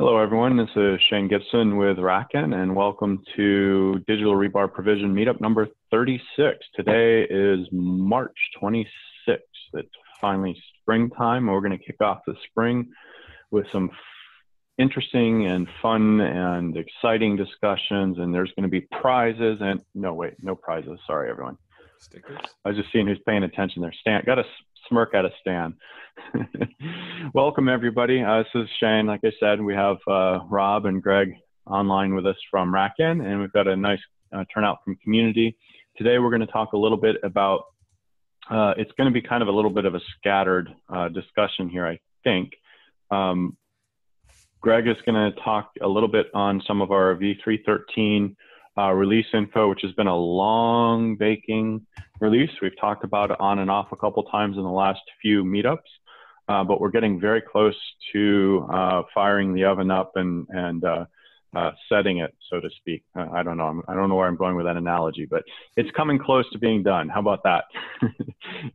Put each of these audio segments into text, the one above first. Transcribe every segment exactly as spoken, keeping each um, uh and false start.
Hello, everyone. This is Shane Gibson with RackN, and welcome to Digital Rebar Provision Meetup number thirty-six. Today is March twenty-sixth. It's finally springtime. We're going to kick off the spring with some interesting and fun and exciting discussions, and there's going to be prizes and no, wait, no prizes. Sorry, everyone. Stickers. I was just seeing who's paying attention there. Stan, got a smirk out of Stan. Welcome, everybody. Uh, this is Shane. Like I said, we have uh, Rob and Greg online with us from RackN, and we've got a nice uh, turnout from community. Today, we're going to talk a little bit about, uh, it's going to be kind of a little bit of a scattered uh, discussion here, I think. Um, Greg is going to talk a little bit on some of our V three thirteen Uh, release info, which has been a long baking release. We've talked about it on and off a couple times in the last few meetups, uh, but we're getting very close to uh, firing the oven up and, and uh, uh, setting it, so to speak. Uh, I don't know. I'm, I don't know where I'm going with that analogy, but it's coming close to being done. How about that?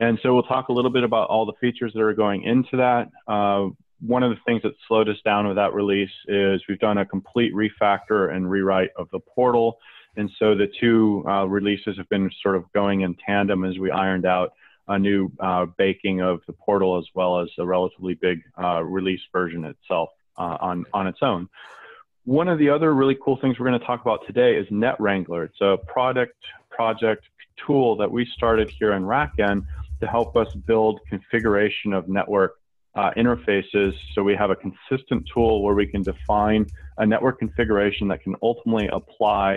And so we'll talk a little bit about all the features that are going into that. Uh, One of the things that slowed us down with that release is we've done a complete refactor and rewrite of the portal. And so the two uh, releases have been sort of going in tandem as we ironed out a new uh, baking of the portal, as well as a relatively big uh, release version itself uh, on, on its own. One of the other really cool things we're going to talk about today is NetWrangler. It's a product project tool that we started here in RackN to help us build configuration of network Uh, interfaces, so we have a consistent tool where we can define a network configuration that can ultimately apply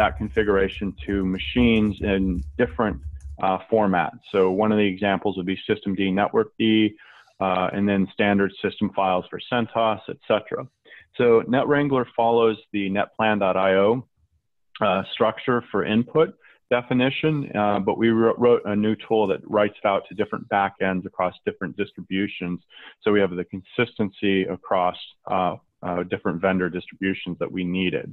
that configuration to machines in different uh, formats. So one of the examples would be systemd networkd, uh, and then standard system files for CentOS, et cetera. So NetWrangler follows the netplan dot i o uh, structure for input definition, uh, but we wrote a new tool that writes it out to different backends across different distributions. So we have the consistency across uh, uh, different vendor distributions that we needed.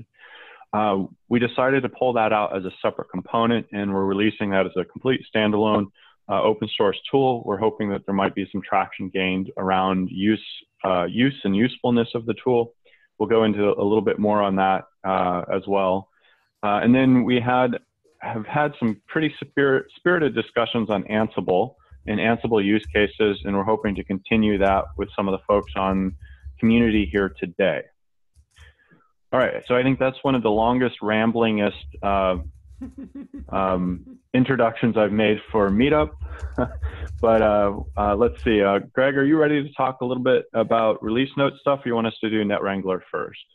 Uh, we decided to pull that out as a separate component, and we're releasing that as a complete standalone uh, open source tool. We're hoping that there might be some traction gained around use, uh, use and usefulness of the tool. We'll go into a little bit more on that uh, as well. Uh, and then we had have had some pretty spirit, spirited discussions on Ansible and Ansible use cases, and we're hoping to continue that with some of the folks on community here today. All right, so I think that's one of the longest, ramblingest uh, um, introductions I've made for Meetup. But uh, uh, let's see, uh, Greg, are you ready to talk a little bit about release note stuff, or you want us to do NetWrangler first?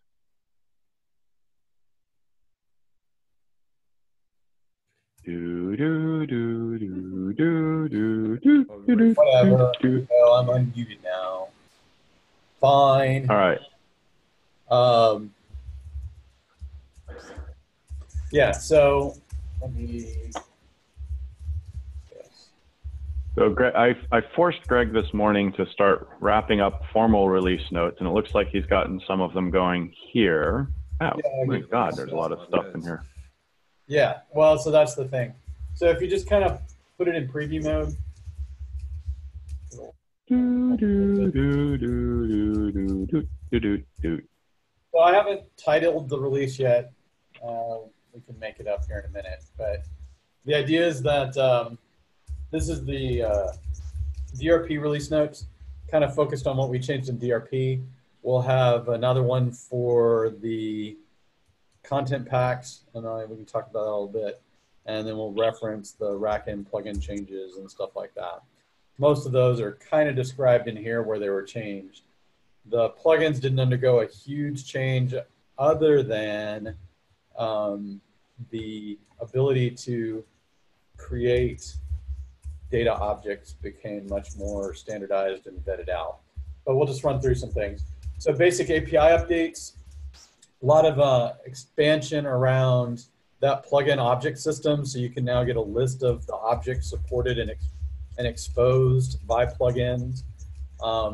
Do, do, do, do, do, do, do, do, Whatever. Do, well, I'm unmuted now. Fine. All right. Um. Yeah. So let me. Yes. So Greg, I I forced Greg this morning to start wrapping up formal release notes, and it looks like he's gotten some of them going here. Oh yeah, my God! There's a lot of stuff in here. Yeah, well, so that's the thing. So if you just kind of put it in preview mode. Well, I haven't titled the release yet. Uh, we can make it up here in a minute. But the idea is that um, this is the uh, D R P release notes, kind of focused on what we changed in D R P. We'll have another one for the content packs, and I, we can talk about that a little bit, and then we'll reference the RackN plugin changes and stuff like that. Most of those are kind of described in here where they were changed. The plugins didn't undergo a huge change other than um, the ability to create data objects became much more standardized and vetted out. But we'll just run through some things. So basic A P I updates. A lot of uh, expansion around that plugin object system, so you can now get a list of the objects supported and, ex and exposed by plugins. Um,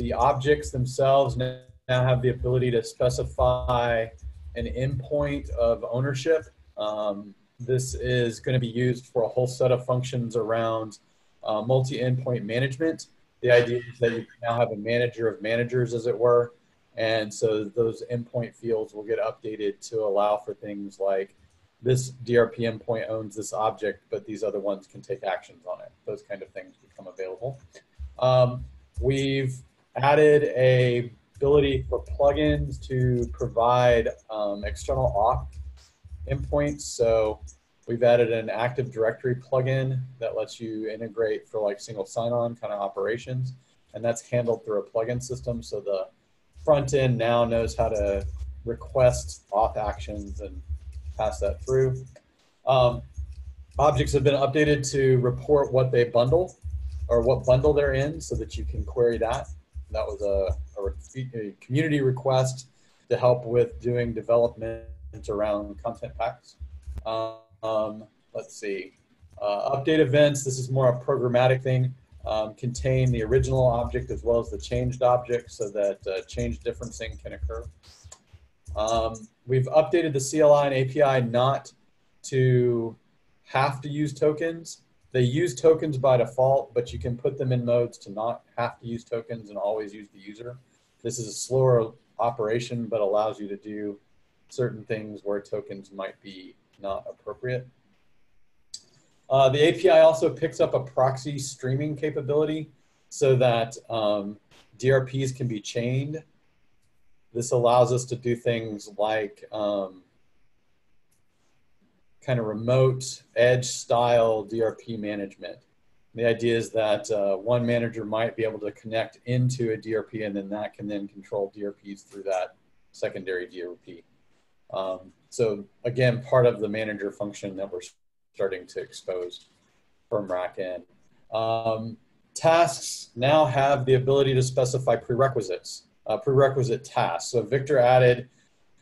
the objects themselves now have the ability to specify an endpoint of ownership. Um, this is going to be used for a whole set of functions around uh, multi-endpoint management. The idea is that you now have a manager of managers, as it were, And so those endpoint fields will get updated to allow for things like this D R P endpoint owns this object, but these other ones can take actions on it. Those kind of things become available. Um, we've added a ability for plugins to provide um, external auth endpoints. So we've added an Active Directory plugin that lets you integrate for like single sign-on kind of operations. And that's handled through a plugin system. So the front end now knows how to request auth actions and pass that through. Um, objects have been updated to report what they bundle or what bundle they're in so that you can query that. That was a, a, a community request to help with doing development around content packs. Um, let's see, uh, update events. This is more a programmatic thing. Um, contain the original object as well as the changed object so that uh, change differencing can occur. Um, we've updated the C L I and A P I not to have to use tokens. They use tokens by default, but you can put them in modes to not have to use tokens and always use the user. This is a slower operation, but allows you to do certain things where tokens might be not appropriate. Uh, the A P I also picks up a proxy streaming capability so that um, D R Ps can be chained. This allows us to do things like um, kind of remote edge style D R P management. The idea is that uh, one manager might be able to connect into a D R P, and then that can then control D R Ps through that secondary D R P. Um, so again, part of the manager function that we're starting to expose from RackN. Um, tasks now have the ability to specify prerequisites, uh, prerequisite tasks. So Victor added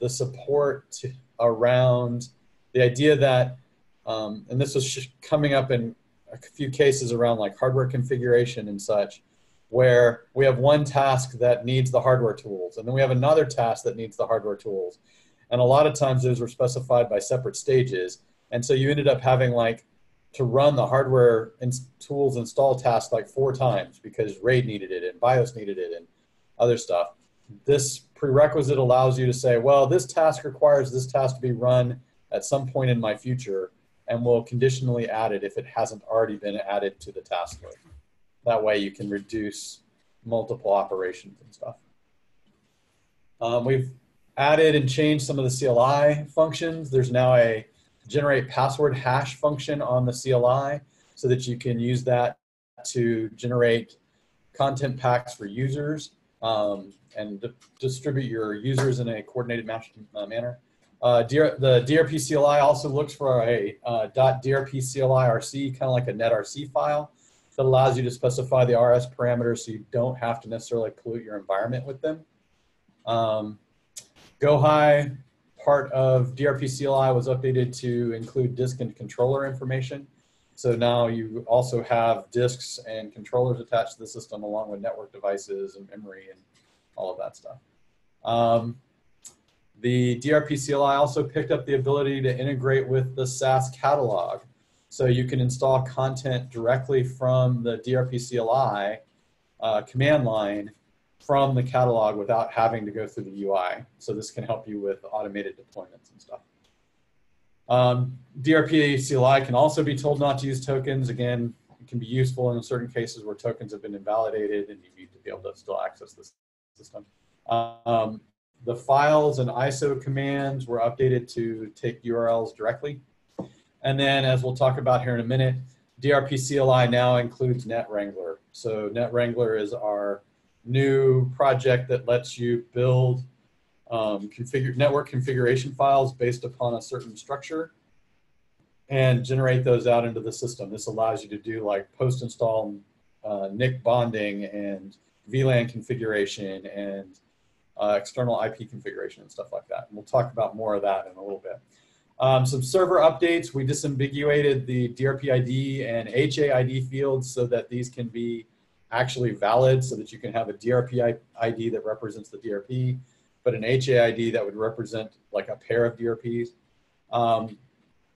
the support to, around the idea that, um, and this was coming up in a few cases around like hardware configuration and such, where we have one task that needs the hardware tools, and then we have another task that needs the hardware tools. And a lot of times those were specified by separate stages. And so you ended up having like to run the hardware and tools install task like four times because RAID needed it and BIOS needed it and other stuff. This prerequisite allows you to say, well, this task requires this task to be run at some point in my future, and we'll conditionally add it if it hasn't already been added to the task list. That way you can reduce multiple operations and stuff. Um, we've added and changed some of the C L I functions. There's now a generate password hash function on the C L I so that you can use that to generate content packs for users um, and di distribute your users in a coordinated uh, manner. Uh, the D R P C L I also looks for a uh, .drp C L I R C, kind of like a netrc file that allows you to specify the R S parameters so you don't have to necessarily pollute your environment with them. Um, Gohai part of D R P C L I was updated to include disk and controller information. So now you also have disks and controllers attached to the system along with network devices and memory and all of that stuff. Um, the D R P C L I also picked up the ability to integrate with the SaaS catalog. So you can install content directly from the D R P C L I uh, command line from the catalog without having to go through the U I. So this can help you with automated deployments and stuff. Um, D R P C L I can also be told not to use tokens. Again, it can be useful in certain cases where tokens have been invalidated and you need to be able to still access this system. Um, the files and I S O commands were updated to take U R Ls directly. And then, as we'll talk about here in a minute, D R P C L I now includes NetWrangler. So NetWrangler is our new project that lets you build um, configure, network configuration files based upon a certain structure and generate those out into the system. This allows you to do like post-install uh, N I C bonding and V LAN configuration and uh, external I P configuration and stuff like that. And we'll talk about more of that in a little bit. Um, some server updates. We disambiguated the D R P I D and H A I D fields so that these can be actually valid, so that you can have a D R P I D that represents the D R P, but an H A I D that would represent like a pair of D R Ps. Um,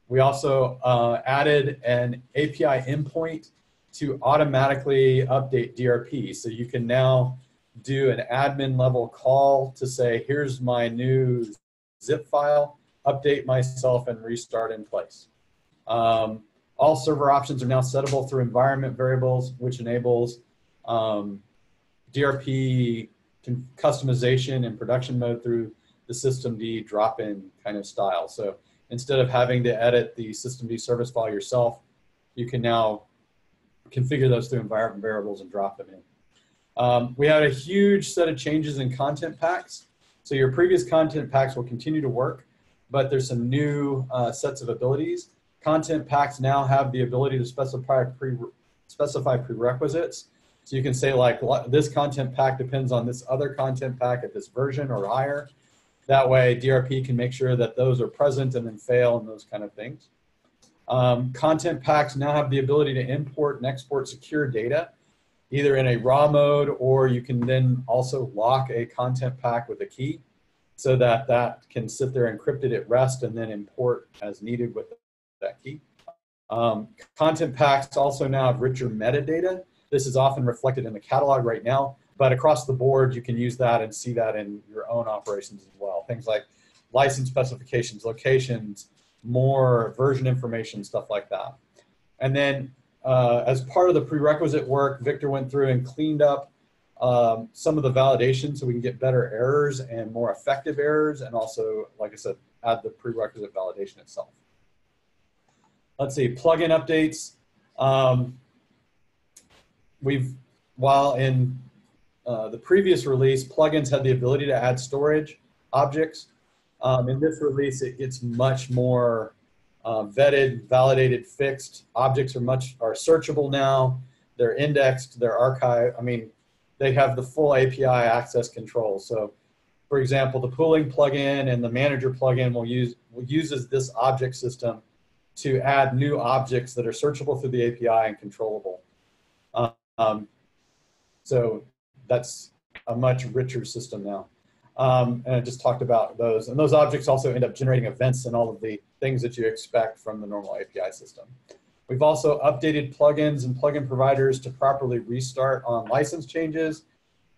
we also uh, added an A P I endpoint to automatically update D R P. So you can now do an admin level call to say, here's my new zip file, update myself and restart in place. Um, all server options are now settable through environment variables, which enables um, D R P customization and production mode through the systemd drop-in kind of style. So instead of having to edit the systemd service file yourself, you can now configure those through environment variables and drop them in. Um, we had a huge set of changes in content packs. So your previous content packs will continue to work, but there's some new uh, sets of abilities. Content packs now have the ability to specify, pre specify prerequisites. So you can say, like, this content pack depends on this other content pack at this version or higher. That way D R P can make sure that those are present and then fail and those kind of things. Um, content packs now have the ability to import and export secure data, either in a raw mode, or you can then also lock a content pack with a key so that that can sit there encrypted at rest and then import as needed with that key. Um, content packs also now have richer metadata. This is often reflected in the catalog right now, but across the board, you can use that and see that in your own operations as well. Things like license specifications, locations, more version information, stuff like that. And then uh, as part of the prerequisite work, Victor went through and cleaned up um, some of the validation so we can get better errors and more effective errors, and also, like I said, add the prerequisite validation itself. Let's see, plugin updates. Um, we've, while in uh, the previous release, plugins had the ability to add storage objects. Um, in this release, it gets much more uh, vetted, validated, fixed. Objects are much are searchable now. They're indexed. They're archived. I mean, they have the full A P I access control. So, for example, the pooling plugin and the manager plugin will use will uses this object system to add new objects that are searchable through the A P I and controllable. Um, so that's a much richer system now. Um, and I just talked about those. And those objects also end up generating events and all of the things that you expect from the normal A P I system. We've also updated plugins and plugin providers to properly restart on license changes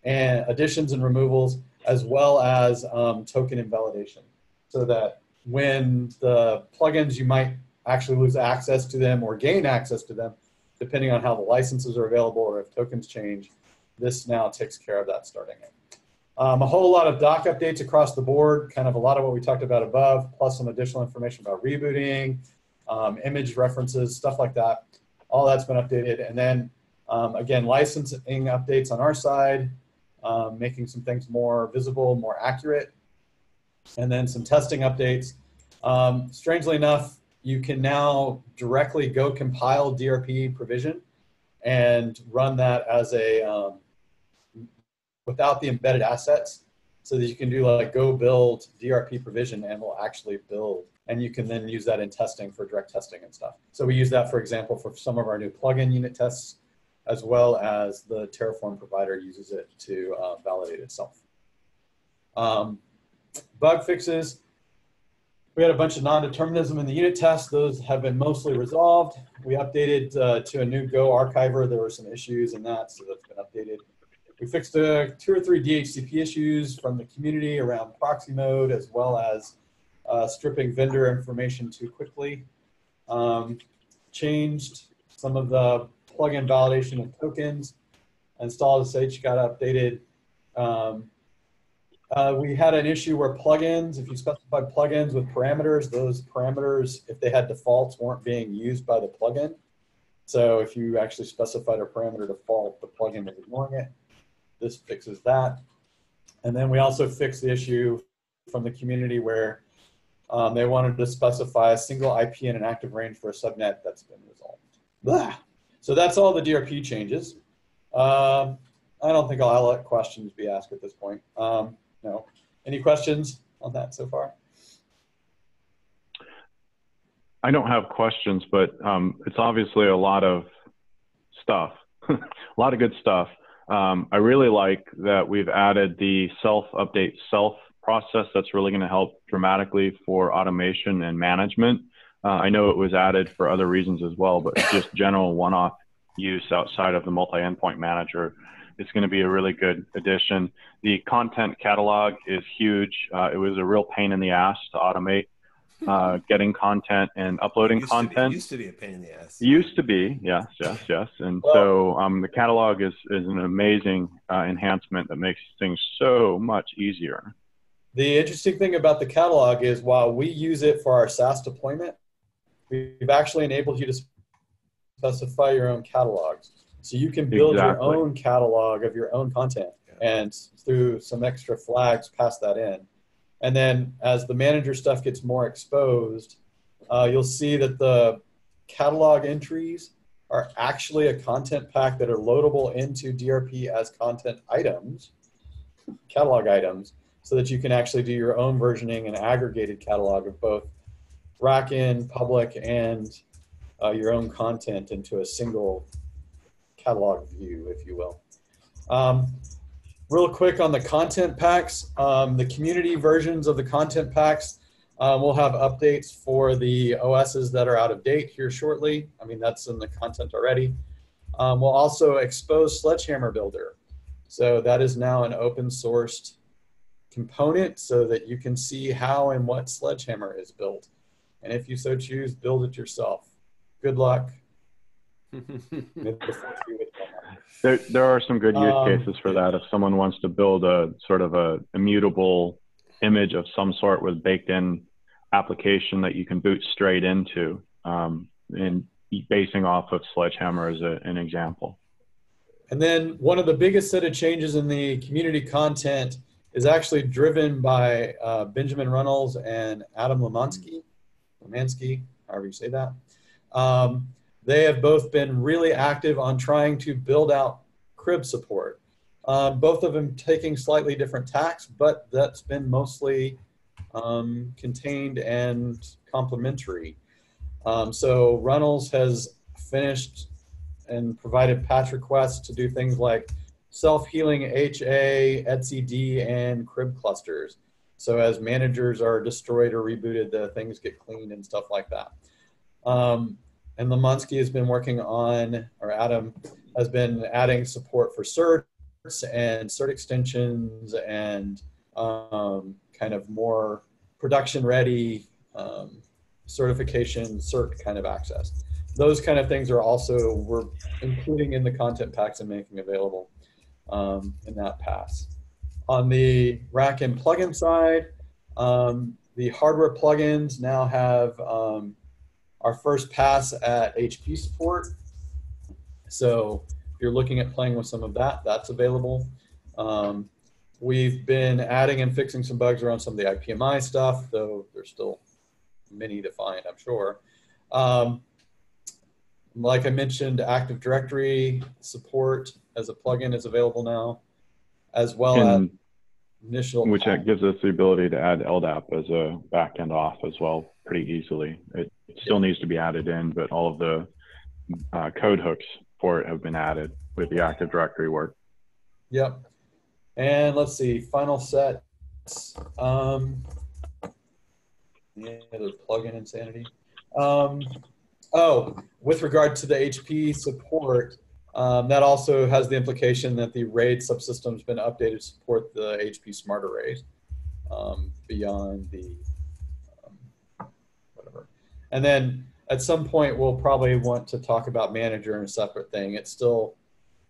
and additions and removals, as well as um, token invalidation, so that when the plugins, you might actually lose access to them or gain access to them, depending on how the licenses are available or if tokens change, this now takes care of that starting it. Um, a whole lot of doc updates across the board, kind of a lot of what we talked about above, plus some additional information about rebooting, um, image references, stuff like that. All that's been updated. And then, um, again, licensing updates on our side, um, making some things more visible, more accurate. And then some testing updates. Um, strangely enough, you can now directly go compile D R P provision and run that as a... Um, without the embedded assets, so that you can do like go build D R P provision and we'll actually build. And you can then use that in testing for direct testing and stuff. So we use that, for example, for some of our new plugin unit tests, as well as the Terraform provider uses it to uh, validate itself. Um, bug fixes. We had a bunch of non-determinism in the unit test. Those have been mostly resolved. We updated uh, to a new Go archiver. There were some issues in that, so that's been updated. We fixed uh, two or three D H C P issues from the community around proxy mode, as well as uh, stripping vendor information too quickly. Um, changed some of the plugin validation of tokens. Installed S S H got updated. Um, uh, we had an issue where plugins, if you specified plugins with parameters, those parameters, if they had defaults, weren't being used by the plugin. So if you actually specified a parameter default, the plugin was ignoring it. This fixes that. And then we also fixed the issue from the community where um, they wanted to specify a single I P and an active range for a subnet. That's been resolved. Blah. So that's all the D R P changes. Um, I don't think I'll let questions be asked at this point. Um, no. Any questions on that so far? I don't have questions, but um, it's obviously a lot of stuff, a lot of good stuff. Um, I really like that we've added the self-update self process. That's really going to help dramatically for automation and management. Uh, I know it was added for other reasons as well, but just general one-off use outside of the multi-endpoint manager it's going to be a really good addition. The content catalog is huge. Uh, it was a real pain in the ass to automate uh, getting content and uploading content. It used to be a pain in the ass. Used to be, yes, yes, yes. And well, so um, the catalog is, is an amazing uh, enhancement that makes things so much easier. The interesting thing about the catalog is while we use it for our SaaS deployment, we've actually enabled you to specify your own catalogs. So you can build exactly. your own catalog of your own content and through some extra flags, pass that in. And then as the manager stuff gets more exposed, uh, you'll see that the catalog entries are actually a content pack that are loadable into D R P as content items, catalog items, so that you can actually do your own versioning and aggregated catalog of both RackN, public, and uh, your own content into a single catalog view, if you will. Um, real quick on the content packs, um, the community versions of the content packs, um, we'll have updates for the O Ss that are out of date here shortly. I mean, that's in the content already. Um, we'll also expose Sledgehammer Builder. So that is now an open sourced component so that you can see how and what Sledgehammer is built. And if you so choose, build it yourself. Good luck. there, there are some good use um, cases for that. If someone wants to build a sort of a immutable image of some sort with baked in application that you can boot straight into, um, and basing off of Sledgehammer is a, an example. And then one of the biggest set of changes in the community content is actually driven by uh, Benjamin Runnels and Adam Lemansky, Lemansky, however you say that. Um, They have both been really active on trying to build out crib support. Um, both of them taking slightly different tacks, but that's been mostly um, contained and complementary. Um, so Runnels has finished and provided patch requests to do things like self-healing H A, etcd, and crib clusters. So as managers are destroyed or rebooted, the things get cleaned and stuff like that. Um, And Lemansky has been working on, or Adam has been adding support for certs and cert extensions and um, kind of more production ready um, certification, cert kind of access. Those kind of things are also, we're including in the content packs and making available um, in that pass. On the RackN plugin side, um, the hardware plugins now have um, our first pass at H P support. So if you're looking at playing with some of that, that's available. Um, we've been adding and fixing some bugs around some of the I P M I stuff, though there's still many to find, I'm sure. Um, like I mentioned, Active Directory support as a plugin is available now, as well and, as initial. Which pack. gives us the ability to add L D A P as a backend off as well pretty easily. It, It still needs to be added in, but all of the uh, code hooks for it have been added with the Active Directory work. Yep. And let's see, final set. Um, any other plugin insanity? Um, oh, with regard to the H P support, um, that also has the implication that the RAID subsystem's been updated to support the H P Smart Arrays um, beyond the. And then at some point, we'll probably want to talk about manager in a separate thing. It's still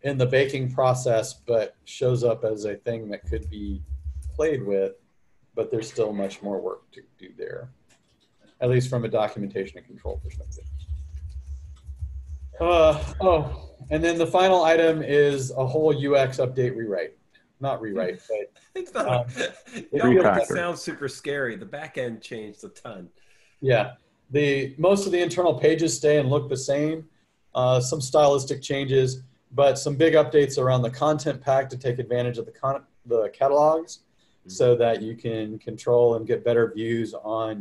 in the baking process, but shows up as a thing that could be played with, but there's still much more work to do there, at least from a documentation and control perspective. Uh, oh, and then the final item is a whole U X update rewrite. Not rewrite, but. It's not, um, it sounds super scary. The back end changed a ton. Yeah. The, most of the internal pages stay and look the same, uh, some stylistic changes, but some big updates around the content pack to take advantage of the, con the catalogs mm-hmm. so that you can control and get better views on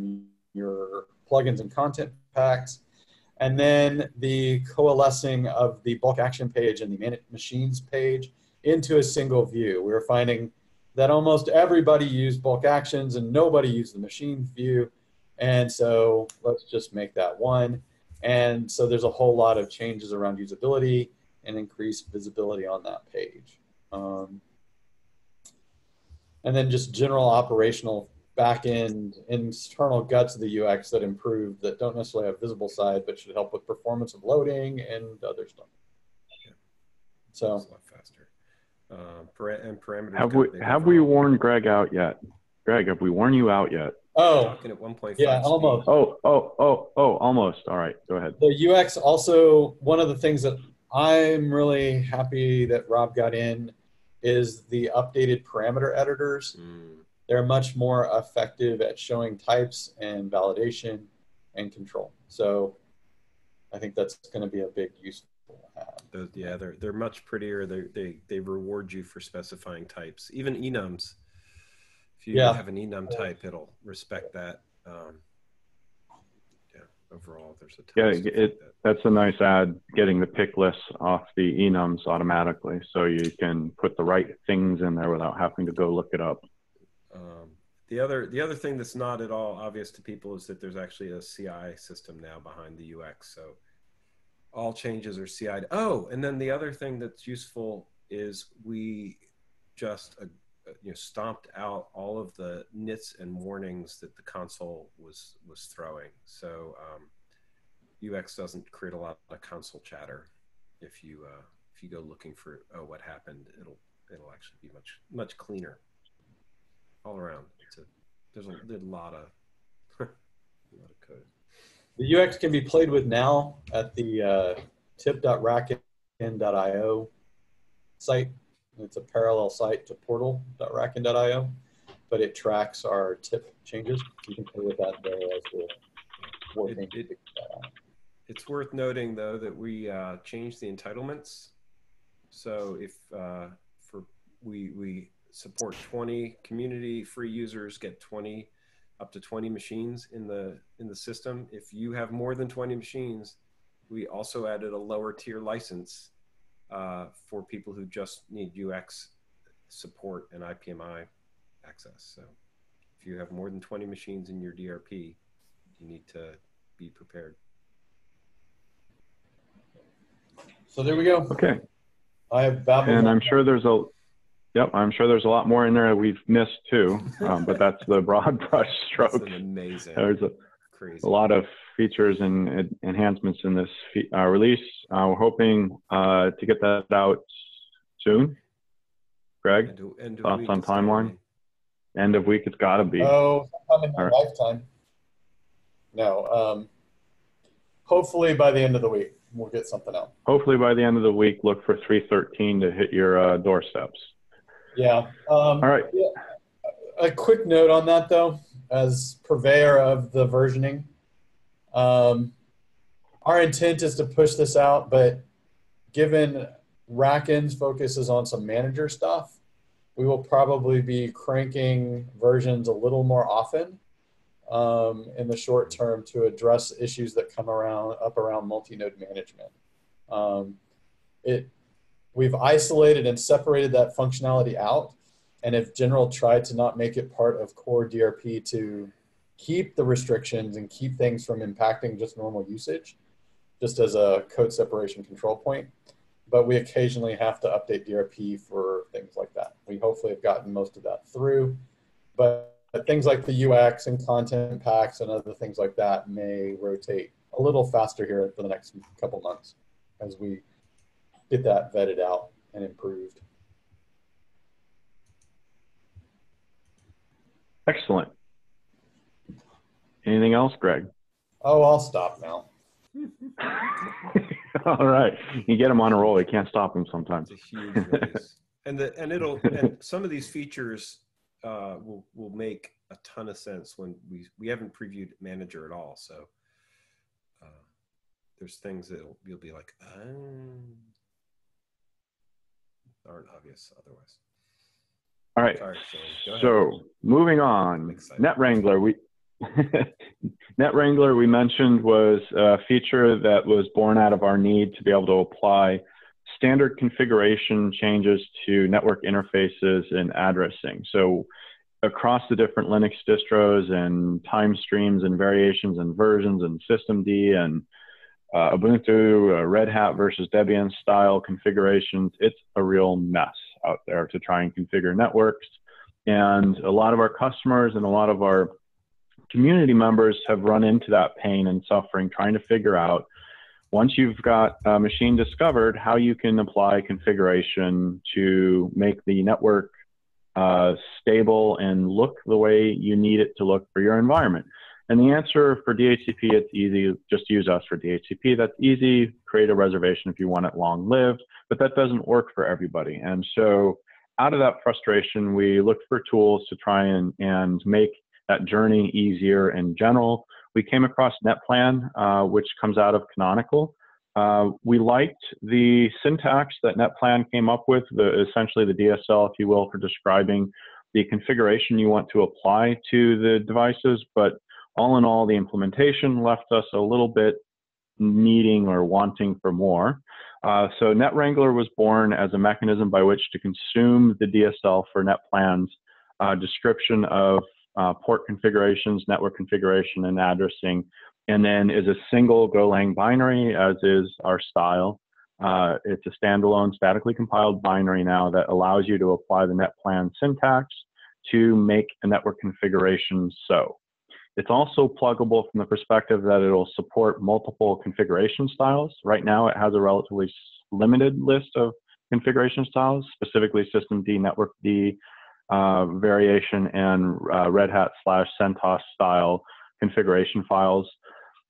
your plugins and content packs. And then the coalescing of the bulk action page and the manage machines page into a single view. We were finding that almost everybody used bulk actions and nobody used the machines view. And so let's just make that one. And so there's a whole lot of changes around usability and increased visibility on that page. Um, and then just general operational back-end internal guts of the U X that improve, that don't necessarily have visible side, but should help with performance of loading and other stuff. Yeah. So it's a lot faster. Uh, para and parameters. Have we have we worn Greg out yet? Greg, have we worn you out yet? Oh, yeah, almost. Oh, oh, oh, oh, almost. All right, go ahead. The U X also, one of the things that I'm really happy that Rob got in is the updated parameter editors. Mm. They're much more effective at showing types and validation and control. So I think that's going to be a big useful app. Those, yeah, they're, they're much prettier. They're, they, they reward you for specifying types, even enums. If you yeah. have an enum type, it'll respect that. Um, yeah, overall, there's a ton yeah. It, like that. That's a nice add. Getting the pick lists off the enums automatically, so you can put the right things in there without having to go look it up. Um, the other the other thing that's not at all obvious to people is that there's actually a C I system now behind the U X. So all changes are C I'd. Oh, and then the other thing that's useful is we just a, you know, stomped out all of the nits and warnings that the console was was throwing. So um, U X doesn't create a lot of console chatter. If you uh, if you go looking for oh what happened, it'll it'll actually be much much cleaner all around. It's a, there's a, there's a lot of a lot of code. The U X can be played with now at the uh, tip dot rackn dot i o site. It's a parallel site to portal dot rackn dot i o, but it tracks our tip changes. You can play with that there as well. It, it, it's worth noting, though, that we uh, changed the entitlements. So if uh, for we we support twenty community free users, get twenty up to twenty machines in the in the system. If you have more than twenty machines, we also added a lower tier license Uh, for people who just need U X support and I P M I access. So if you have more than twenty machines in your D R P, you need to be prepared. So there we go. Okay. I have babbled. And I'm sure there's a, yep, I'm sure there's a lot more in there that we've missed too, um, but that's the broad brush stroke. That's amazing. There's a, Crazy. a lot of features and enhancements in this uh, release. Uh, we're hoping uh, to get that out soon. Greg, end of, end of thoughts on timeline? End of week, it's got to be. Oh, sometime in my lifetime. No. Um, hopefully by the end of the week, we'll get something out. Hopefully by the end of the week, look for three thirteen to hit your uh, doorsteps. Yeah. Um, All right. Yeah. A quick note on that, though, as purveyor of the versioning. Um, our intent is to push this out, but given RackN's focus is on some manager stuff, we will probably be cranking versions a little more often um, in the short term to address issues that come around up around multi-node management. Um, it, we've isolated and separated that functionality out, and if general tried to not make it part of core D R P to keep the restrictions and keep things from impacting just normal usage, just as a code separation control point. But we occasionally have to update D R P for things like that. We hopefully have gotten most of that through, but things like the U X and content packs and other things like that may rotate a little faster here for the next couple months as we get that vetted out and improved. Excellent. Anything else, Greg? Oh, I'll stop now. All right. You get him on a roll. You can't stop him sometimes. It's a huge release. And, the, and, it'll, and some of these features uh, will, will make a ton of sense when we, we haven't previewed Manager at all. So uh, there's things that you'll be like, um, aren't obvious otherwise. All right. Sorry, so moving on, NetWrangler. We NetWrangler we mentioned was a feature that was born out of our need to be able to apply standard configuration changes to network interfaces and addressing. So across the different Linux distros and time streams and variations and versions and systemd and uh, Ubuntu, uh, Red Hat versus Debian style configurations, it's a real mess. out there to try and configure networks. And a lot of our customers and a lot of our community members have run into that pain and suffering trying to figure out, once you've got a machine discovered, how you can apply configuration to make the network uh, stable and look the way you need it to look for your environment. And the answer for D H C P, it's easy. Just use us for D H C P. That's easy. Create a reservation if you want it long-lived, but that doesn't work for everybody. And so out of that frustration, we looked for tools to try and, and make that journey easier in general. We came across NetPlan, uh, which comes out of Canonical. Uh, we liked the syntax that NetPlan came up with, the, essentially the D S L, if you will, for describing the configuration you want to apply to the devices. But all in all, the implementation left us a little bit needing or wanting for more. Uh, so NetWrangler was born as a mechanism by which to consume the D S L for NetPlan's uh, description of Uh, port configurations, network configuration, and addressing, and then is a single Golang binary, as is our style. Uh, it's a standalone, statically compiled binary now that allows you to apply the NetPlan syntax to make a network configuration so. It's also pluggable from the perspective that it'll support multiple configuration styles. Right now, it has a relatively limited list of configuration styles, specifically systemd networkd, Uh, variation and uh, Red Hat slash CentOS style configuration files.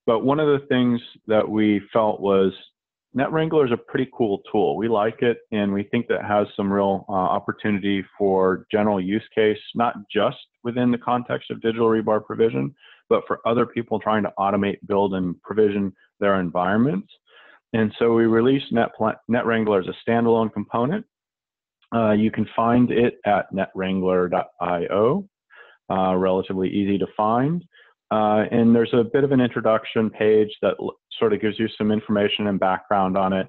But one of the things that we felt was NetWrangler is a pretty cool tool. We like it, and we think that has some real uh, opportunity for general use case, not just within the context of Digital Rebar Provision, but for other people trying to automate, build, and provision their environments. And so we released NetPlan, NetWrangler as a standalone component. Uh, you can find it at net wrangler dot i o, uh, relatively easy to find. Uh, and there's a bit of an introduction page that sort of gives you some information and background on it,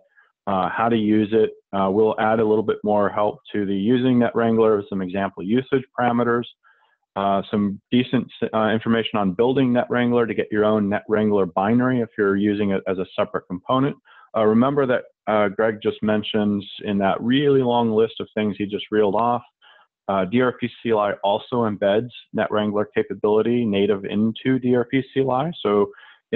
uh, how to use it. Uh, we'll add a little bit more help to the using NetWrangler with some example usage parameters, uh, some decent uh, information on building NetWrangler to get your own NetWrangler binary if you're using it as a separate component. Uh, remember that uh, Greg just mentioned in that really long list of things he just reeled off, uh, D R P C L I also embeds NetWrangler capability native into D R P C L I. So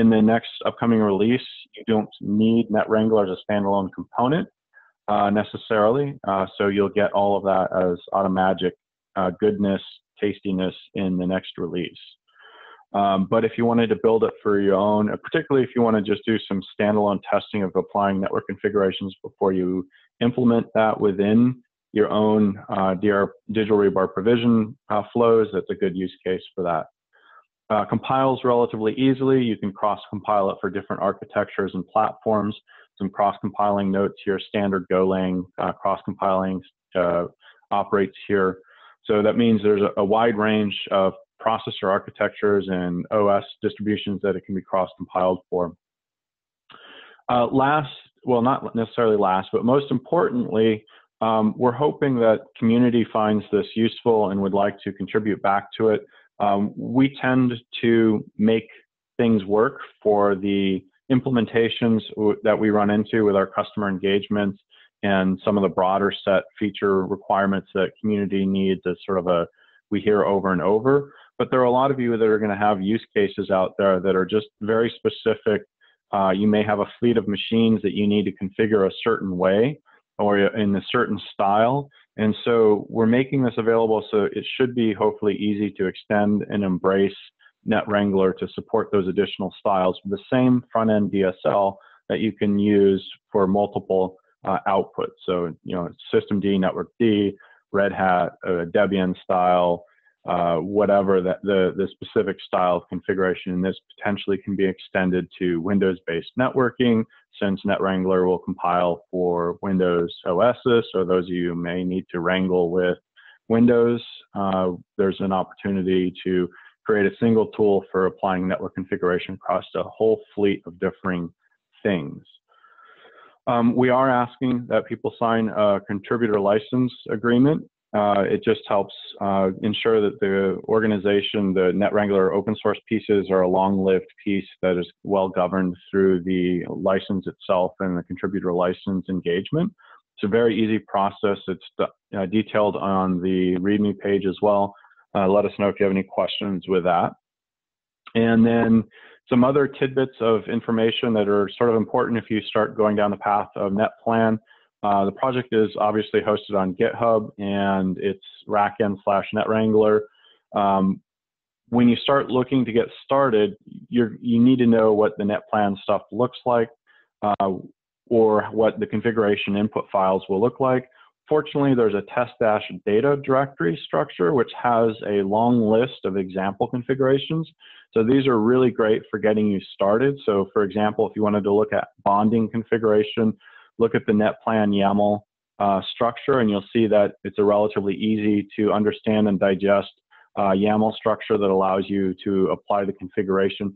in the next upcoming release, you don't need NetWrangler as a standalone component uh, necessarily. Uh, so you'll get all of that as automagic uh, goodness, tastiness in the next release. Um, but if you wanted to build it for your own, particularly if you want to just do some standalone testing of applying network configurations before you implement that within your own uh, Digital Rebar Provision uh, flows, that's a good use case for that. Uh, compiles relatively easily. You can cross-compile it for different architectures and platforms. Some cross-compiling notes here, standard Golang uh, cross-compiling uh, operates here. So that means there's a, a wide range of processor architectures and O S distributions that it can be cross-compiled for. Uh, last, well, not necessarily last, but most importantly, um, we're hoping that community finds this useful and would like to contribute back to it. Um, we tend to make things work for the implementations that we run into with our customer engagements and some of the broader set feature requirements that community needs as sort of a, we hear over and over. But there are a lot of you that are going to have use cases out there that are just very specific. Uh, you may have a fleet of machines that you need to configure a certain way or in a certain style. And so we're making this available so it should be hopefully easy to extend and embrace NetWrangler to support those additional styles with the same front-end D S L that you can use for multiple uh, outputs. So, you know, systemd, networkd, Red Hat, uh, Debian style, Uh, whatever that the, the specific style of configuration, and this potentially can be extended to Windows-based networking, since NetWrangler will compile for Windows O Ss, so those of you who may need to wrangle with Windows, uh, there's an opportunity to create a single tool for applying network configuration across a whole fleet of differing things. Um, we are asking that people sign a contributor license agreement. Uh, it just helps uh, ensure that the organization, the NetWrangler open source pieces are a long-lived piece that is well governed through the license itself and the contributor license engagement. It's a very easy process. It's uh, detailed on the README page as well. Uh, let us know if you have any questions with that. And then some other tidbits of information that are sort of important if you start going down the path of NetPlan. Uh, the project is obviously hosted on GitHub, and it's RackN slash NetWrangler. Um, when you start looking to get started, you're, you need to know what the NetPlan stuff looks like, uh, or what the configuration input files will look like. Fortunately, there's a test-data directory structure, which has a long list of example configurations. So these are really great for getting you started. So for example, if you wanted to look at bonding configuration, look at the NetPlan YAML uh, structure, and you'll see that it's a relatively easy to understand and digest uh, YAML structure that allows you to apply the configuration.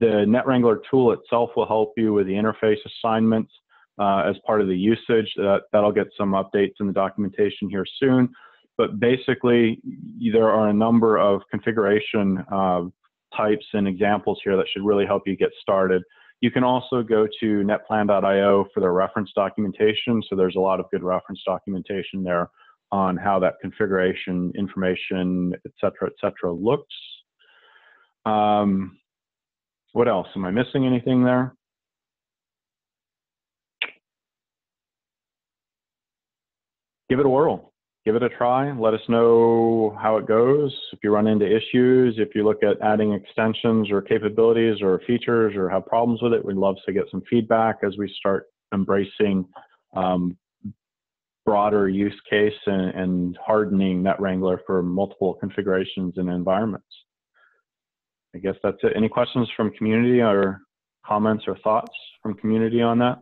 The NetWrangler tool itself will help you with the interface assignments uh, as part of the usage. Uh, that'll get some updates in the documentation here soon. But basically, there are a number of configuration uh, types and examples here that should really help you get started. You can also go to netplan dot i o for their reference documentation. So there's a lot of good reference documentation there on how that configuration information, et cetera, et cetera, looks. Um, what else? Am I missing anything there? Give it a whirl. Give it a try. Let us know how it goes. If you run into issues, if you look at adding extensions or capabilities or features or have problems with it, we'd love to get some feedback as we start embracing um, broader use case and, and hardening NetWrangler for multiple configurations and environments. I guess that's it. Any questions from community or comments or thoughts from community on that?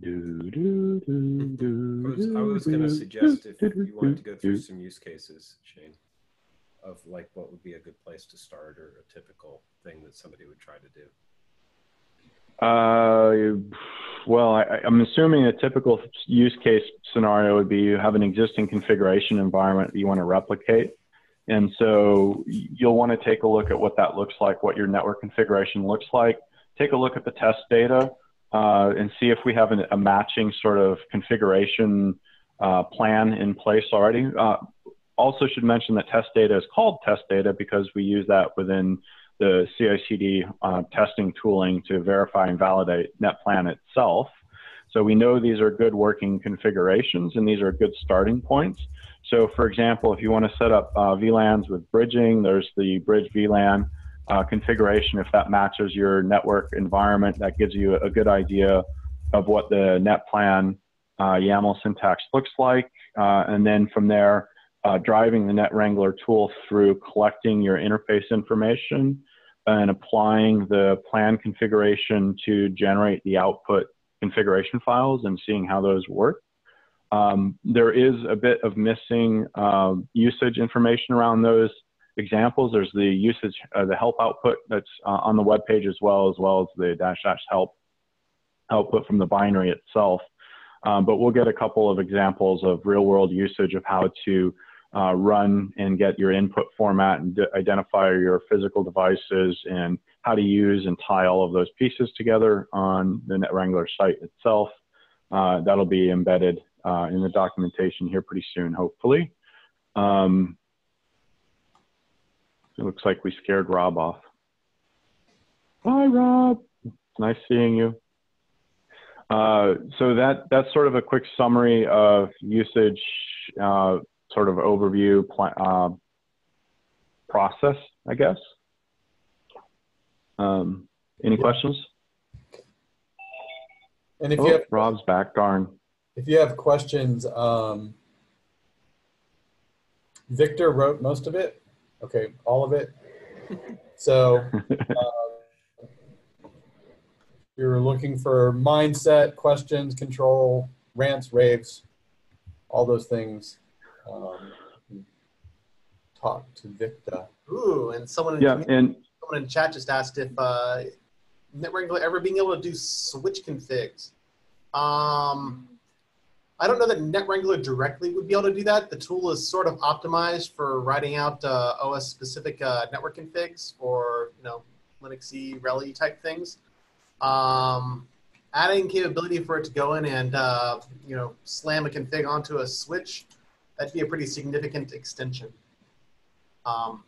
Do, do, do, do, I was, I was going to suggest if you wanted to go through some use cases, Shane, of like what would be a good place to start or a typical thing that somebody would try to do. Uh, well, I, I'm assuming a typical use case scenario would be you have an existing configuration environment that you want to replicate. And so you'll want to take a look at what that looks like, what your network configuration looks like. Take a look at the test data. Uh, and see if we have an, a matching sort of configuration uh, plan in place already. Uh, also should mention that test data is called test data because we use that within the C I C D uh, testing tooling to verify and validate NetPlan itself. So we know these are good working configurations and these are good starting points. So for example, if you want to set up uh, V LANs with bridging, there's the bridge V LAN. Uh, configuration, if that matches your network environment, that gives you a good idea of what the NetPlan uh, YAML syntax looks like. Uh, and then from there, uh, driving the NetWrangler tool through collecting your interface information and applying the plan configuration to generate the output configuration files and seeing how those work. Um, there is a bit of missing uh, usage information around those examples. There's the usage, uh, the help output that's uh, on the web page as well, as well as the dash dash help output from the binary itself. Um, but we'll get a couple of examples of real world usage of how to uh, run and get your input format and identify your physical devices and how to use and tie all of those pieces together on the NetWrangler site itself. Uh, that'll be embedded uh, in the documentation here pretty soon, hopefully. Um, It looks like we scared Rob off. Hi, Rob. Nice seeing you. Uh, so that that's sort of a quick summary of usage, uh, sort of overview uh, process, I guess. Um, any yeah. questions? And if oh, you have, Rob's back, darn. If you have questions, um, Victor wrote most of it. Okay, all of it. So uh, you're looking for mindset, questions, control, rants, raves, all those things. Um, talk to Victor. Ooh, and someone in, yeah, and someone in chat just asked if uh, NetWrangler ever being able to do switch configs. Um, I don't know that NetWrangler directly would be able to do that. The tool is sort of optimized for writing out uh, O S-specific uh, network configs or, you know, Linux-y, Rel-y type things. Um, adding capability for it to go in and uh, you know, slam a config onto a switch, that'd be a pretty significant extension. Um,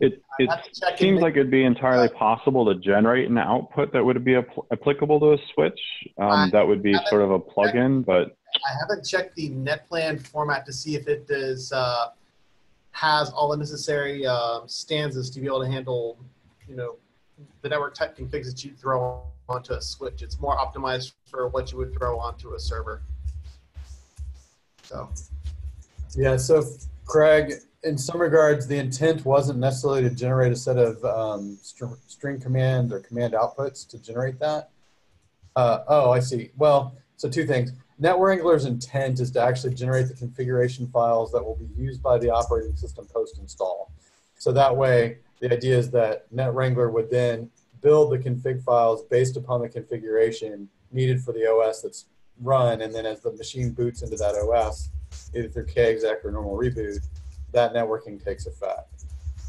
It, it seems like it'd be entirely possible to generate an output that would be apl applicable to a switch. Um, that would be sort of a plugin, but I haven't checked the netplan format to see if it does uh, has all the necessary uh, stanzas to be able to handle, you know, the network type configs that you throw onto a switch. It's more optimized for what you would throw onto a server. So, yeah. So, Craig, in some regards, the intent wasn't necessarily to generate a set of um, str string command or command outputs to generate that. Uh, oh, I see. Well, so two things. NetWrangler's intent is to actually generate the configuration files that will be used by the operating system post-install. So that way, the idea is that NetWrangler would then build the config files based upon the configuration needed for the O S that's run, and then as the machine boots into that O S, either through K exec or normal reboot, that networking takes effect.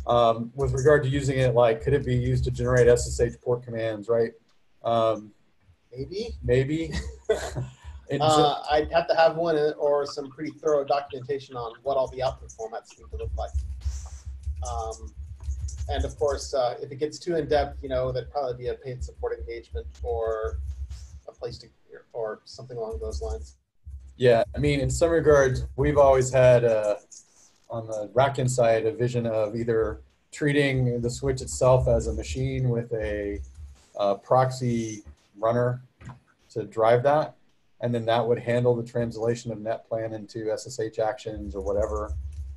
Um, with regard to using it, like, could it be used to generate S S H port commands, right? Um, maybe. Maybe. uh, I'd have to have one or some pretty thorough documentation on what all the output formats need to look like. Um, and of course, uh, if it gets too in-depth, you know, that'd probably be a paid support engagement or a place to, or something along those lines. Yeah, I mean, in some regards, we've always had uh, on the RackN side, a vision of either treating the switch itself as a machine with a uh, proxy runner to drive that, and then that would handle the translation of NetPlan into S S H actions or whatever.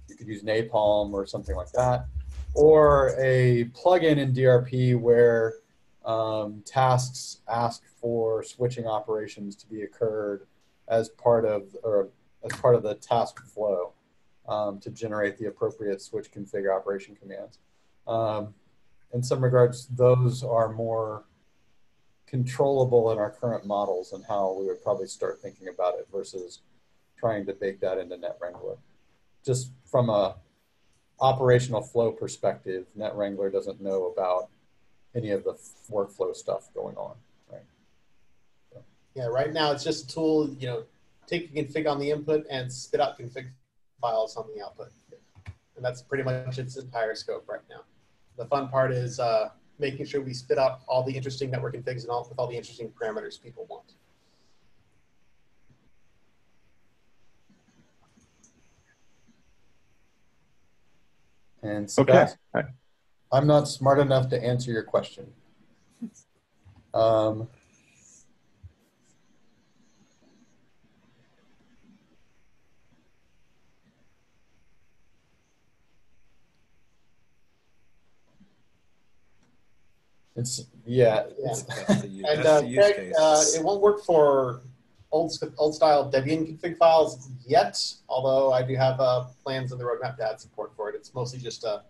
You could use Napalm or something like that, or a plugin in D R P where um, tasks ask for switching operations to be occurred as part of or as part of the task flow. Um, to generate the appropriate switch config operation commands. Um, in some regards, those are more controllable in our current models and how we would probably start thinking about it versus trying to bake that into NetWrangler. Just from a operational flow perspective, NetWrangler doesn't know about any of the workflow stuff going on, right? So. Yeah, right now it's just a tool, you know, take the config on the input and spit out config files on the output, and that's pretty much its entire scope right now. The fun part is uh, making sure we spit out all the interesting network configs and all with all the interesting parameters people want. And Sebastian, okay, I'm not smart enough to answer your question. Um, It's, yeah, it's, yeah. and uh, Craig, uh, it won't work for old old style Debian config files yet. Although I do have uh, plans in the roadmap to add support for it. It's mostly just a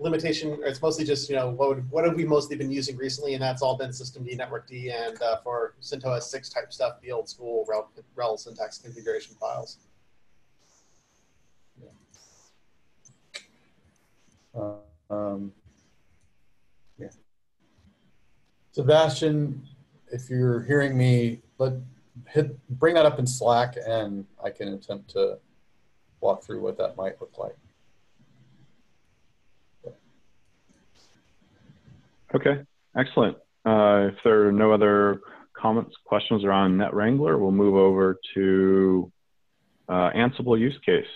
limitation, or it's mostly just you know what would, what have we mostly been using recently, and that's all been systemd networkd and uh, for CentOS six type stuff, the old school rel, rel syntax configuration files. Yeah. Uh, um. Sebastian, if you're hearing me, let hit bring that up in Slack, and I can attempt to walk through what that might look like. Okay, excellent. Uh, if there are no other comments, questions around NetWrangler, we'll move over to uh, Ansible use case.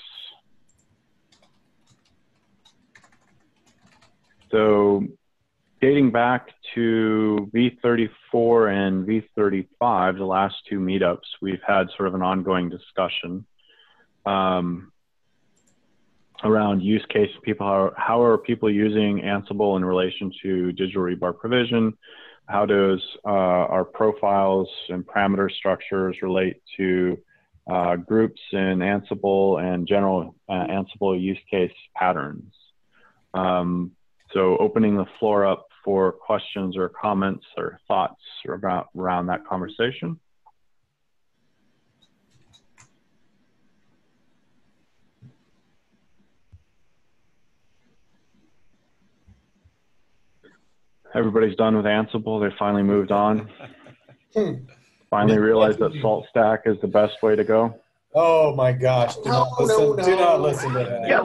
So, dating back to V thirty-four and V thirty-five, the last two meetups, we've had sort of an ongoing discussion um, around use case. People, how, how are people using Ansible in relation to Digital Rebar Provision? How does uh, our profiles and parameter structures relate to uh, groups in Ansible and general uh, Ansible use case patterns? Um, so opening the floor up for questions or comments or thoughts about around that conversation. everybody's done with Ansible. They finally moved on. Finally realized that SaltStack is the best way to go. Oh my gosh! Do no, not listen. No, no. Do not listen to that. Yeah.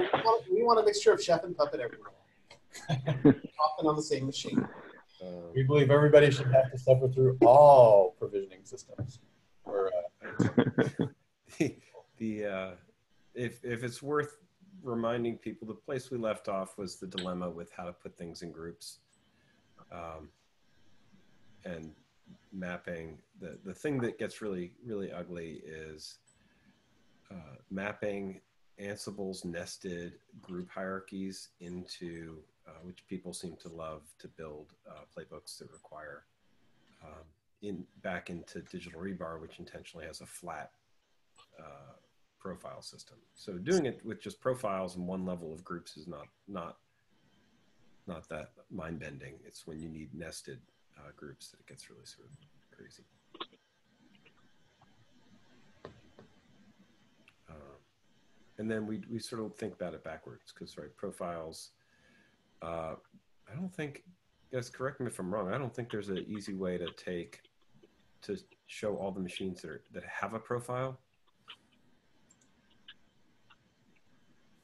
We want a mixture of chef and puppet everywhere, often on the same machine. Uh, we believe everybody should have to suffer through all provisioning systems. Or, uh, the the uh, if if it's worth reminding people, the place we left off was the dilemma with how to put things in groups, um, and mapping. The the thing that gets really really ugly is. Uh, mapping Ansible's nested group hierarchies into, uh, which people seem to love to build uh, playbooks that require, um, in, back into Digital Rebar, which intentionally has a flat uh, profile system. So doing it with just profiles and one level of groups is not, not, not that mind-bending. It's when you need nested uh, groups that it gets really sort of crazy. And then we, we sort of think about it backwards because, right, profiles, uh, I don't think, yes, correct me if I'm wrong, I don't think there's an easy way to take, to show all the machines that, are, that have a profile.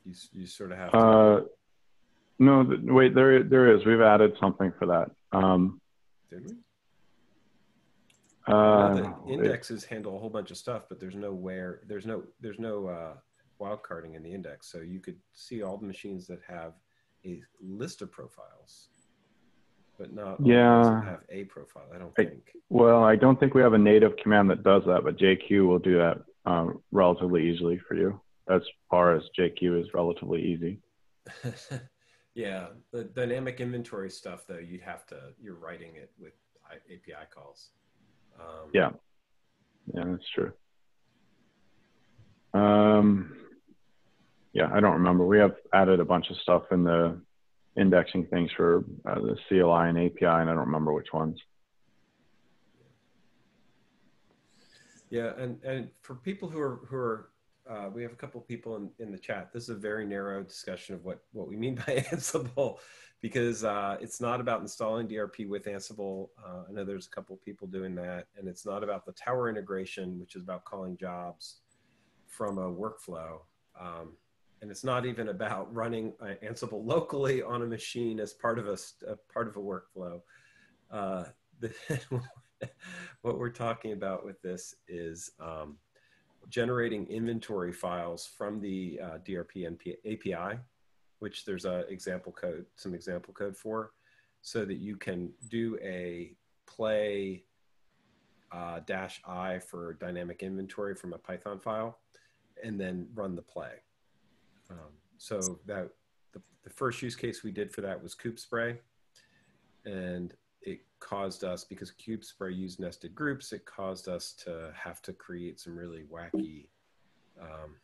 You, you sort of have to. Uh, no, th wait, there, there is. We've added something for that. Um, Did we? Uh, the indexes it, handle a whole bunch of stuff, but there's no where, there's no, there's no, uh, wildcarding in the index, so you could see all the machines that have a list of profiles, but not yeah. all that have a profile. I don't I, think. Well, I don't think we have a native command that does that, but J Q will do that um, relatively easily for you. As far as J Q is relatively easy. Yeah, the dynamic inventory stuff though, you'd have to you're writing it with A P I calls. Um, yeah, yeah, that's true. Um. Yeah, I don't remember. We have added a bunch of stuff in the indexing things for uh, the C L I and A P I, and I don't remember which ones. Yeah, and, and for people who are, who are uh, we have a couple people in, in the chat, this is a very narrow discussion of what, what we mean by Ansible, because uh, it's not about installing D R P with Ansible. Uh, I know there's a couple people doing that, and it's not about the Tower integration, which is about calling jobs from a workflow. Um, and it's not even about running uh, Ansible locally on a machine as part of a, a part of a workflow. Uh, the, what we're talking about with this is um, generating inventory files from the uh, D R P A P I, which there's a example code, some example code for, so that you can do a play uh, dash I for dynamic inventory from a Python file, and then run the play. Um, so that the, the first use case we did for that was kubespray, and it caused us, because kubespray used nested groups, it caused us to have to create some really wacky um,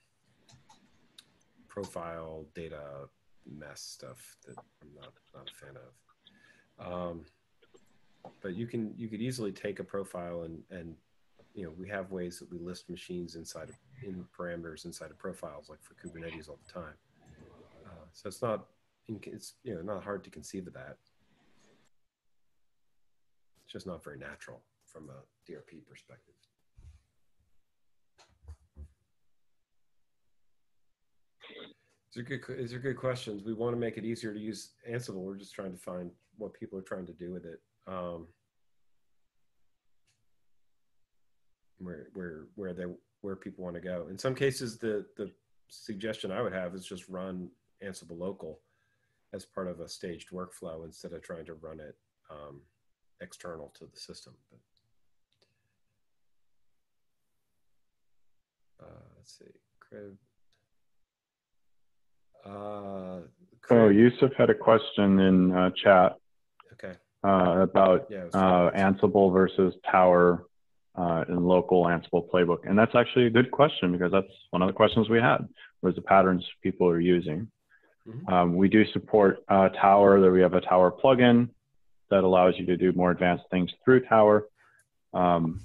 profile data mess stuff that I'm not, not a fan of. Um, but you can you could easily take a profile and and you know, we have ways that we list machines inside of in parameters inside of profiles, like for Kubernetes all the time. Uh, so it's not, it's you know, not hard to conceive of that. It's just not very natural from a D R P perspective. These are good. These are good questions. We want to make it easier to use Ansible. We're just trying to find what people are trying to do with it. Um, Where, where, where they, where people want to go. In some cases, the, the suggestion I would have is just run Ansible local as part of a staged workflow instead of trying to run it um, external to the system. But, uh, let's see, Craig. Uh, Craig. Oh, Yusuf had a question in uh, chat. Okay. Uh, about yeah, uh, Ansible versus Tower. Uh, in local Ansible playbook, and that's actually a good question because that's one of the questions we had was the patterns people are using. Mm-hmm. Um, we do support uh, Tower. There we have a Tower plugin that allows you to do more advanced things through Tower. Um,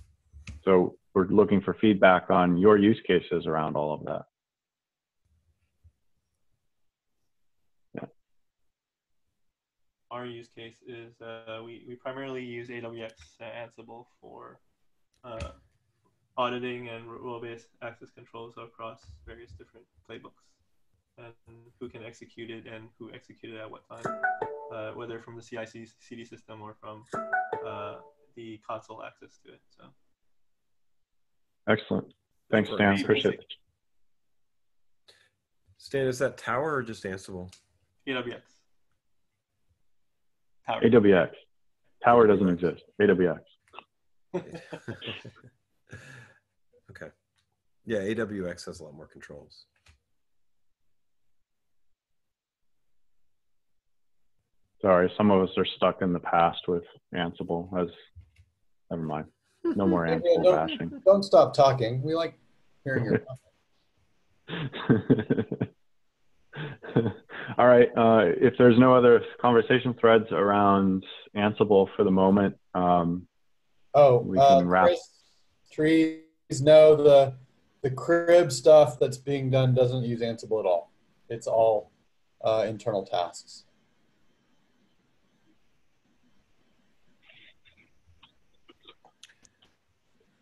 so we're looking for feedback on your use cases around all of that. Yeah. our use case is uh, we, we primarily use A W X uh, Ansible for uh, auditing and role-based access controls across various different playbooks and who can execute it and who executed at what time, uh, whether from the C I C D system or from uh, the console access to it. So. Excellent. Thanks, Stan. Appreciate it. Stan, is that Tower or just Ansible? A W X. Tower. A W X. Tower doesn't exist. A W X. Okay. Yeah, A W X has a lot more controls. Sorry, some of us are stuck in the past with Ansible. As never mind. No more Ansible yeah, don't, bashing. Don't stop talking. We like hearing your comments. All right. Uh, if there's no other conversation threads around Ansible for the moment, um, oh, we can uh, wrap. Chris, trees, no, the the crib stuff that's being done doesn't use Ansible at all. It's all uh, internal tasks.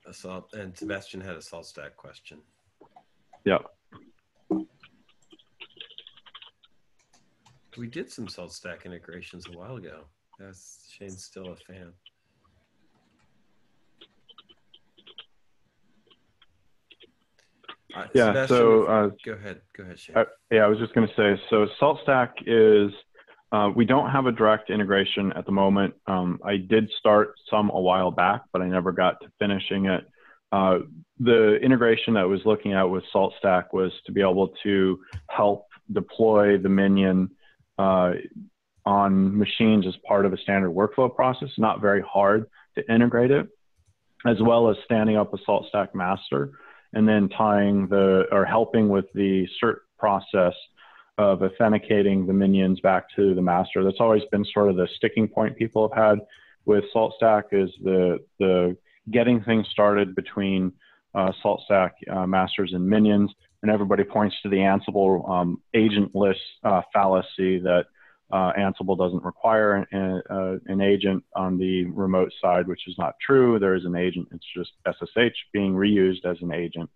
Assault, and Sebastian had a SaltStack question. Yeah. We did some SaltStack integrations a while ago. That's, Shane's still a fan. Right, yeah, Sebastian, so... Uh, go ahead, go ahead, Shane. Uh, yeah, I was just gonna say, so SaltStack is, uh, we don't have a direct integration at the moment. Um, I did start some a while back, but I never got to finishing it. Uh, the integration that I was looking at with SaltStack was to be able to help deploy the minion uh, on machines as part of a standard workflow process, not very hard to integrate it, as well as standing up a SaltStack master and then tying the, or helping with the cert process of authenticating the minions back to the master. That's always been sort of the sticking point people have had with SaltStack is the, the getting things started between uh, SaltStack uh, masters and minions. And everybody points to the Ansible um, agentless uh, fallacy that uh, Ansible doesn't require an, uh, an agent on the remote side, which is not true. There is an agent. It's just S S H being reused as an agent.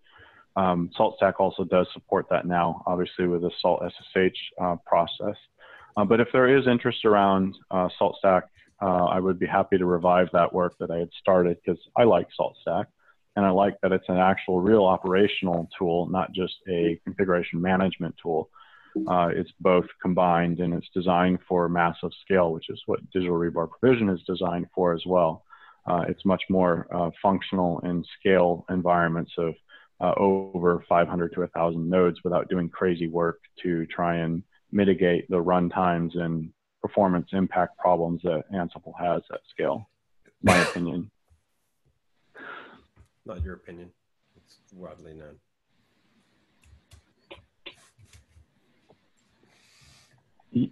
Um, SaltStack also does support that now, obviously with the Salt S S H uh, process. Uh, but if there is interest around uh, SaltStack, uh, I would be happy to revive that work that I had started because I like SaltStack and I like that it's an actual real operational tool, not just a configuration management tool. Uh, it's both combined and it's designed for massive scale, which is what Digital Rebar Provision is designed for as well. Uh, it's much more uh, functional in scale environments of Uh, over five hundred to one thousand nodes without doing crazy work to try and mitigate the run times and performance impact problems that Ansible has at scale, my opinion. Not your opinion. It's widely known.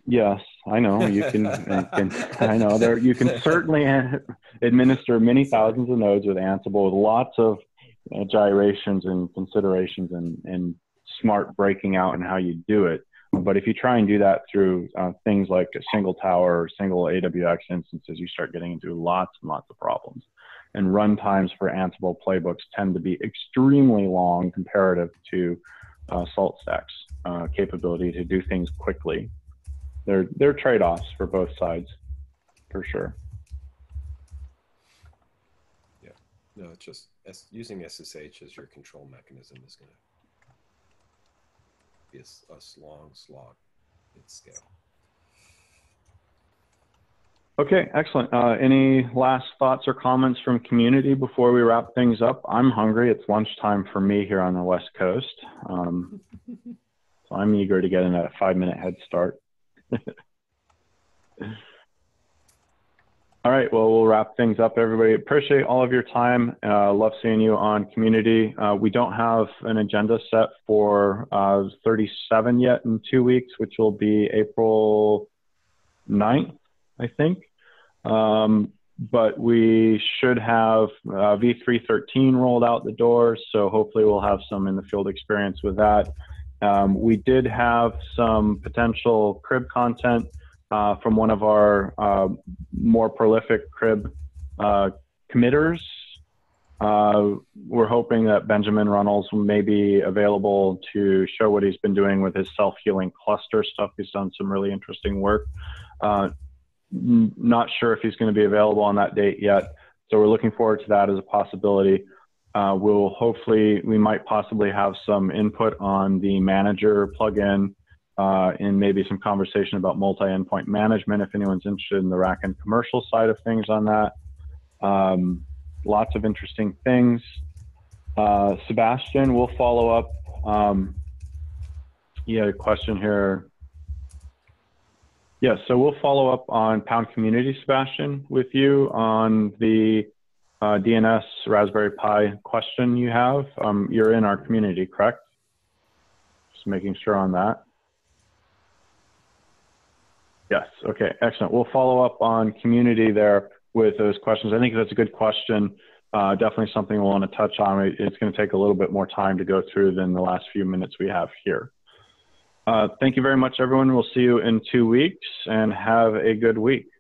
Yes, I know you can, you can. I know there. You can certainly administer many thousands of nodes with Ansible with lots of Uh, gyrations and considerations and, and smart breaking out and how you do it. But if you try and do that through uh, things like a single Tower or single A W X instances, you start getting into lots and lots of problems. And runtimes for Ansible playbooks tend to be extremely long comparative to uh, SaltStack's uh, capability to do things quickly. They're, they're trade-offs for both sides, for sure. No, it's just S using S S H as your control mechanism is going to be a, a long slog at scale. Okay, excellent. Uh, any last thoughts or comments from community before we wrap things up? I'm hungry. It's lunchtime for me here on the West Coast. Um, so I'm eager to get in a five-minute head start. All right, well, we'll wrap things up, everybody. Appreciate all of your time. Uh, love seeing you on community. Uh, we don't have an agenda set for uh, thirty-seven yet in two weeks, which will be April ninth, I think. Um, but we should have uh, V three thirteen rolled out the door, so hopefully we'll have some in the field experience with that. Um, we did have some potential crib content uh, from one of our uh, more prolific crib uh, committers. Uh, we're hoping that Benjamin Runnels may be available to show what he's been doing with his self-healing cluster stuff. He's done some really interesting work. Uh, not sure if he's going to be available on that date yet, so we're looking forward to that as a possibility. Uh, we'll hopefully, we might possibly have some input on the manager plugin uh, and maybe some conversation about multi-endpoint management if anyone's interested in the rack and commercial side of things on that. Um, Lots of interesting things. Uh, Sebastian, we'll follow up. Um, you had a question here. Yeah, so we'll follow up on Pound Community, Sebastian, with you on the uh, D N S Raspberry Pi question you have. Um, you're in our community, correct? Just making sure on that. Yes, okay, excellent. We'll follow up on community there with those questions. I think that's a good question. Uh, definitely something we'll want to touch on. It, it's going to take a little bit more time to go through than the last few minutes we have here. Uh, thank you very much, everyone. We'll see you in two weeks and have a good week.